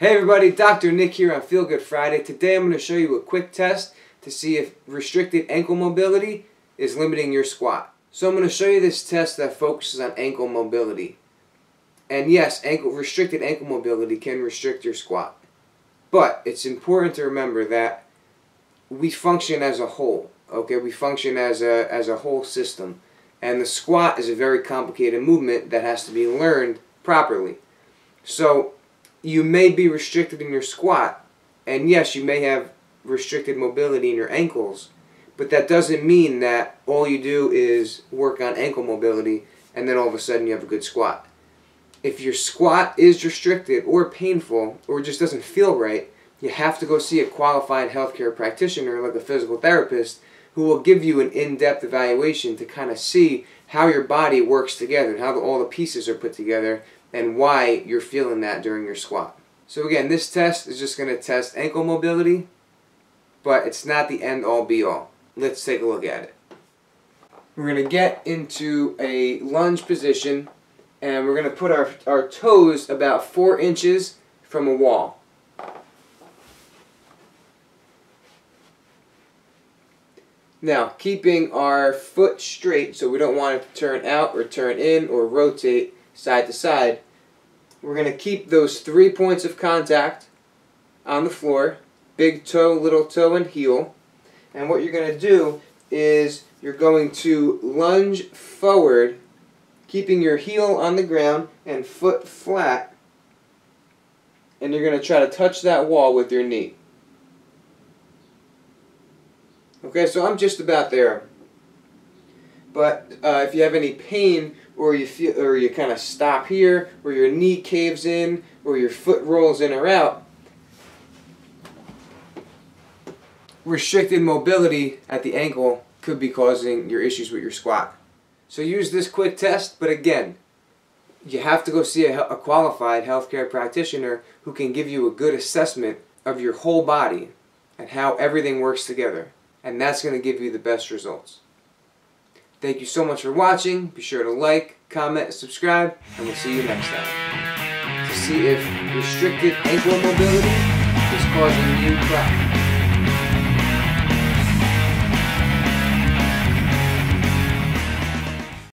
Hey everybody, Dr. Nick here on Feel Good Friday. Today I'm going to show you a quick test to see if restricted ankle mobility is limiting your squat. So I'm going to show you this test that focuses on ankle mobility. And yes, restricted ankle mobility can restrict your squat. But it's important to remember that we function as a whole, okay? We function as a whole system. And the squat is a very complicated movement that has to be learned properly. So you may be restricted in your squat, and yes, you may have restricted mobility in your ankles, but that doesn't mean that all you do is work on ankle mobility and then all of a sudden you have a good squat. If your squat is restricted or painful or just doesn't feel right, you have to go see a qualified healthcare practitioner like a physical therapist who will give you an in-depth evaluation to kind of see how your body works together and how all the pieces are put together and why you're feeling that during your squat. So again, this test is just going to test ankle mobility, but it's not the end-all be-all. Let's take a look at it. We're going to get into a lunge position, and we're going to put our toes about 4 inches from a wall. Now, keeping our foot straight, so we don't want it to turn out or turn in or rotate side to side, we're going to keep those 3 points of contact on the floor, big toe, little toe, and heel. And what you're going to do is you're going to lunge forward, keeping your heel on the ground and foot flat, and you're going to try to touch that wall with your knee. Okay, so I'm just about there. But if you have any pain, or you kind of stop here, or your knee caves in, or your foot rolls in or out, restricted mobility at the ankle could be causing your issues with your squat. So use this quick test, but again, you have to go see a qualified healthcare practitioner who can give you a good assessment of your whole body and how everything works together. And that's going to give you the best results. Thank you so much for watching. Be sure to like, comment, subscribe, and we'll see you next time to see if restricted ankle mobility is causing you problems.